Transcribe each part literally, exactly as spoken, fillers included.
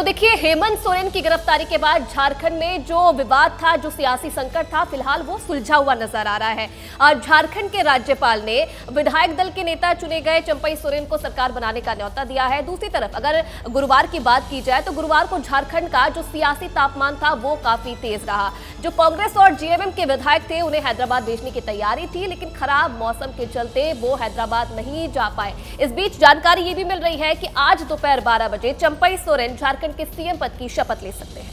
तो देखिए, हेमंत सोरेन की गिरफ्तारी के बाद झारखंड में जो विवाद था, जो सियासी संकट था, फिलहाल वो सुलझा हुआ नजर आ रहा है। और झारखंड के राज्यपाल ने विधायक दल के नेता चुने गए चंपई सोरेन को सरकार बनाने का न्यौता दिया है। दूसरी तरफ अगर गुरुवार की बात की जाए तो गुरुवार को झारखंड का जो सियासी तापमान था वो काफी तेज रहा। जो कांग्रेस और जे एम एम के विधायक थे उन्हें हैदराबाद भेजने की तैयारी थी, लेकिन खराब मौसम के चलते वो हैदराबाद नहीं जा पाए। इस बीच जानकारी ये भी मिल रही है कि आज दोपहर बारह बजे चंपई सोरेन झारखंड के सी एम पद की शपथ ले सकते हैं।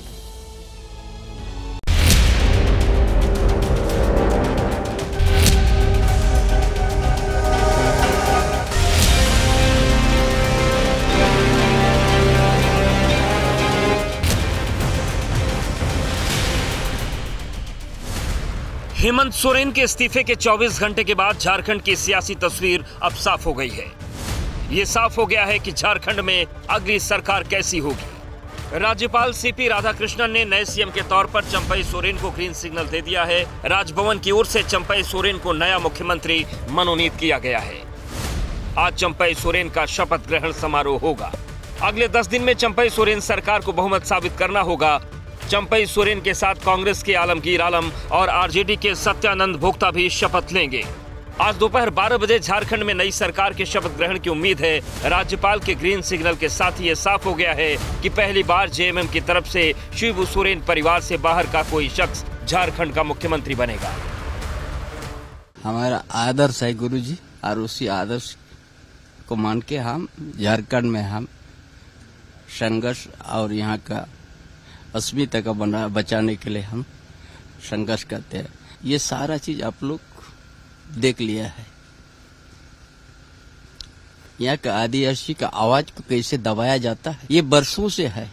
हेमंत सोरेन के इस्तीफे के चौबीस घंटे के बाद झारखंड की सियासी तस्वीर अब साफ हो गई है। ये साफ हो गया है कि झारखंड में अगली सरकार कैसी होगी। राज्यपाल सी पी राधाकृष्णन ने नए सी एम के तौर पर चंपई सोरेन को ग्रीन सिग्नल दे दिया है। राजभवन की ओर से चंपई सोरेन को नया मुख्यमंत्री मनोनीत किया गया है। आज चंपई सोरेन का शपथ ग्रहण समारोह होगा। अगले दस दिन में चंपई सोरेन सरकार को बहुमत साबित करना होगा। चंपई सोरेन के साथ कांग्रेस के आलमगीर आलम और आर जे डी के सत्यानंद भोक्ता भी शपथ लेंगे। आज दोपहर बारह बजे झारखंड में नई सरकार के शपथ ग्रहण की उम्मीद है। राज्यपाल के ग्रीन सिग्नल के साथ ही ये साफ हो गया है कि पहली बार जे एम एम की तरफ से शिबू सोरेन परिवार से बाहर का कोई शख्स झारखंड का मुख्यमंत्री बनेगा। हमारा आदर्श है गुरु जी, और उसी आदर्श को मान के हम झारखण्ड में हम संघर्ष और यहाँ का अस्मिता का बना बचाने के लिए हम संघर्ष करते हैं। ये सारा चीज आप लोग देख लिया है। यहाँ का आदिवासी का आवाज को कैसे दबाया जाता है, ये बरसों से है,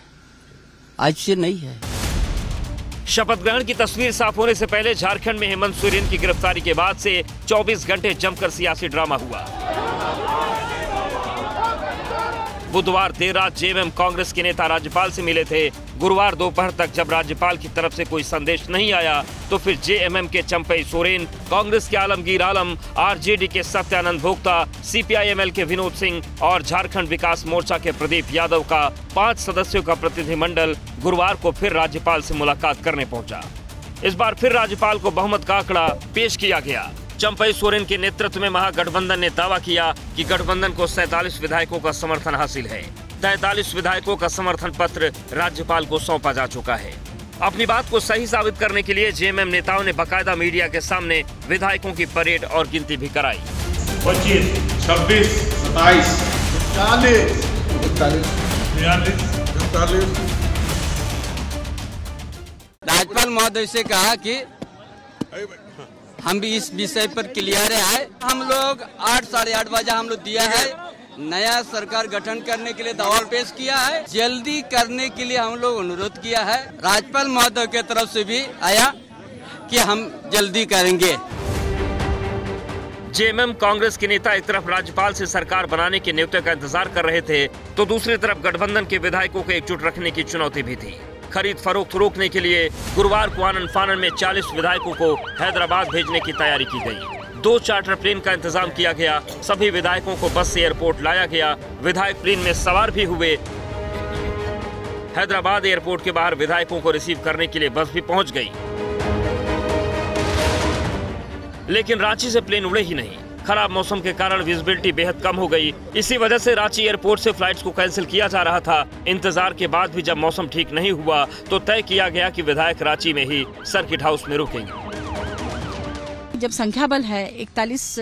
आज से नहीं है। शपथ ग्रहण की तस्वीर साफ होने से पहले झारखंड में हेमंत सोरेन की गिरफ्तारी के बाद से चौबीस घंटे जमकर सियासी ड्रामा हुआ। बुधवार देर रात जे एम एम कांग्रेस के नेता राज्यपाल से मिले थे। गुरुवार दोपहर तक जब राज्यपाल की तरफ से कोई संदेश नहीं आया तो फिर जे एम एम के चंपई सोरेन, कांग्रेस के Alamgir Alam, R J D के Satyanand Bhokta, C P I M L के विनोद सिंह और झारखंड विकास मोर्चा के प्रदीप यादव का पांच सदस्यों का प्रतिनिधिमंडल गुरुवार को फिर राज्यपाल से मुलाकात करने पहुँचा। इस बार फिर राज्यपाल को बहुमत का आंकड़ा पेश किया गया। चंपई सोरेन के नेतृत्व में महागठबंधन ने दावा किया कि गठबंधन को सैंतालीस विधायकों का समर्थन हासिल है। तैंतालीस विधायकों का समर्थन पत्र राज्यपाल को सौंपा जा चुका है। अपनी बात को सही साबित करने के लिए जे एम एम नेताओं ने बकायदा मीडिया के सामने विधायकों की परेड और गिनती भी कराई। पच्चीस, छब्बीस, सत्ताईस, इकतालीस, बयालीस, इकतालीस। राज्यपाल महोदय से कहा कि हम भी इस विषय पर क्लियर है। हम लोग आठ साढ़े आठ बजे हम लोग दिया है, नया सरकार गठन करने के लिए दावा पेश किया है, जल्दी करने के लिए हम लोग अनुरोध किया है। राज्यपाल महोदय के तरफ से भी आया कि हम जल्दी करेंगे। जे एम एम कांग्रेस के नेता एक तरफ राज्यपाल से सरकार बनाने के न्यौते का इंतजार कर रहे थे तो दूसरी तरफ गठबंधन के विधायकों को एकजुट रखने की चुनौती भी थी। खरीद फरोख्त रोकने के लिए गुरुवार को आनन फानन में चालीस विधायकों को हैदराबाद भेजने की तैयारी की गई। दो चार्टर प्लेन का इंतजाम किया गया। सभी विधायकों को बस से एयरपोर्ट लाया गया। विधायक प्लेन में सवार भी हुए। हैदराबाद एयरपोर्ट के बाहर विधायकों को रिसीव करने के लिए बस भी पहुंच गई, लेकिन रांची से प्लेन उड़े ही नहीं। खराब मौसम के कारण विजिबिलिटी बेहद कम हो गई। इसी वजह से रांची एयरपोर्ट से फ्लाइट्स को कैंसिल किया जा रहा था। इंतजार के बाद भी जब मौसम ठीक नहीं हुआ तो तय किया गया कि विधायक रांची में ही सर्किट हाउस में रुकेंगे। जब संख्या बल है, इकतालीस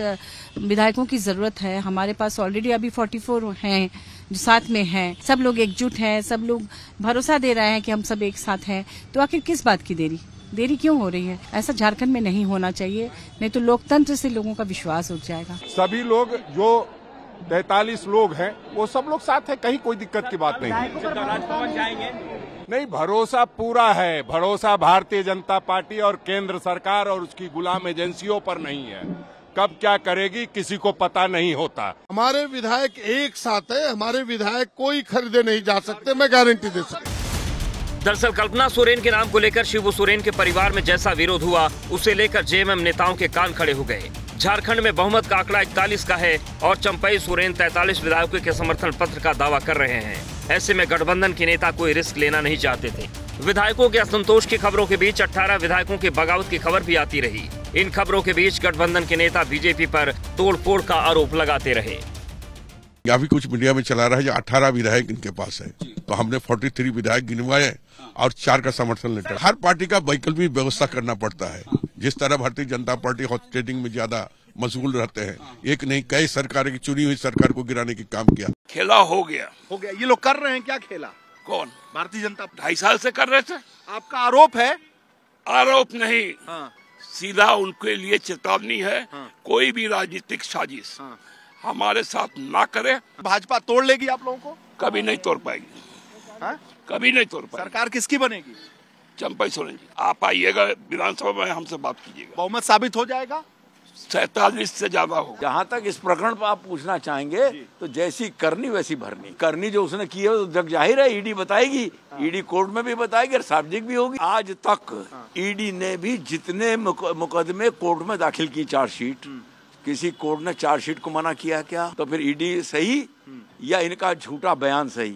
विधायकों की जरूरत है। हमारे पास ऑलरेडी अभी चौवालीस हैं जो साथ में हैं। सब लोग एकजुट हैं, सब लोग भरोसा दे रहे हैं कि हम सब एक साथ हैं, तो आखिर किस बात की देरी देरी क्यों हो रही है? ऐसा झारखंड में नहीं होना चाहिए, नहीं तो लोकतंत्र से लोगों का विश्वास उठ जाएगा। सभी लोग जो तैतालीस लोग हैं वो सब लोग साथ हैं, कहीं कोई दिक्कत की बात नहीं है। नहीं, भरोसा पूरा है। भरोसा भारतीय जनता पार्टी और केंद्र सरकार और उसकी गुलाम एजेंसियों पर नहीं है। कब क्या करेगी किसी को पता नहीं होता। हमारे विधायक एक साथ है, हमारे विधायक कोई खरीदे नहीं जा सकते, मैं गारंटी दे सकता। दरअसल कल्पना सोरेन के नाम को लेकर शिबू सोरेन के परिवार में जैसा विरोध हुआ उसे लेकर जे एम एम नेताओं के कान खड़े हो गए। झारखंड में बहुमत का आंकड़ा इकतालीस का है और चंपई सोरेन तैतालीस विधायकों के समर्थन पत्र का दावा कर रहे हैं। ऐसे में गठबंधन के नेता कोई रिस्क लेना नहीं चाहते थे। विधायकों के असंतोष की खबरों के बीच अठारह विधायकों की बगावत की खबर भी आती रही। इन खबरों के बीच गठबंधन के नेता बीजेपी पर तोड़फोड़ का आरोप लगाते रहे। अभी कुछ मीडिया में चला रहा है अठारह विधायक इनके पास है, तो हमने तैंतालीस विधायक गिनवाए और चार का समर्थन लेटर। हर पार्टी का वैकल्पिक व्यवस्था करना पड़ता है। जिस तरह Bharatiya Janata party hot trading में ज्यादा मशगूल रहते हैं, एक नहीं कई सरकार की चुनी हुई सरकार को गिराने की काम किया। खेला हो गया हो गया ये लोग कर रहे हैं। क्या खेला? कौन? भारतीय जनता। ढाई साल से कर रहे थे। आपका आरोप है? आरोप नहीं, सीधा उनके लिए चेतावनी है। कोई भी राजनीतिक साजिश हमारे साथ ना करे। भाजपा तोड़ लेगी आप लोगों को? कभी नहीं तोड़ पाएगी। हाँ? कभी नहीं तोड़ पाएगी। सरकार किसकी बनेगी? चंपई सोरेन जी। आप आइएगा विधानसभा में, हमसे बात कीजिएगा। बहुमत साबित हो जाएगा, सैतालीस से ज्यादा हो। जहाँ तक इस प्रकरण पर आप पूछना चाहेंगे तो जैसी करनी वैसी भरनी। करनी जो उसने की है तो जग जाहिर है, ईडी बताएगी। ईडी कोर्ट में भी बताएगी और सार्वजनिक भी होगी। आज तक ईडी ने भी जितने मुकदमे कोर्ट में दाखिल की, चार्जशीट, किसी कोर्ट ने चार्जशीट को मना किया क्या? तो फिर ईडी सही या इनका झूठा बयान सही?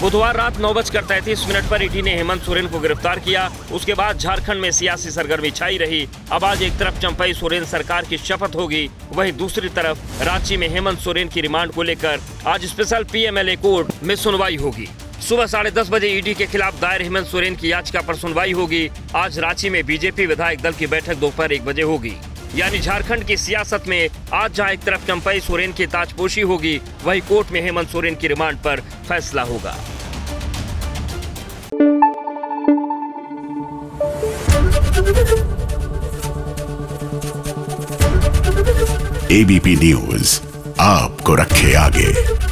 बुधवार रात नौ बजकर तैंतीस मिनट पर ईडी ने हेमंत सोरेन को गिरफ्तार किया। उसके बाद झारखंड में सियासी सरगर्मी छाई रही। अब आज एक तरफ चंपई सोरेन सरकार की शपथ होगी, वहीं दूसरी तरफ रांची में हेमंत सोरेन की रिमांड को लेकर आज special P M L A court में सुनवाई होगी। सुबह साढ़े दस बजे ईडी के खिलाफ दायर हेमंत सोरेन की याचिका पर सुनवाई होगी। आज रांची में बीजेपी विधायक दल की बैठक दोपहर एक बजे होगी। यानी झारखंड की सियासत में आज जहां एक तरफ चंपई सोरेन की ताजपोशी होगी, वहीं कोर्ट में हेमंत सोरेन की रिमांड पर फैसला होगा। ए बी पी न्यूज आपको रखे आगे।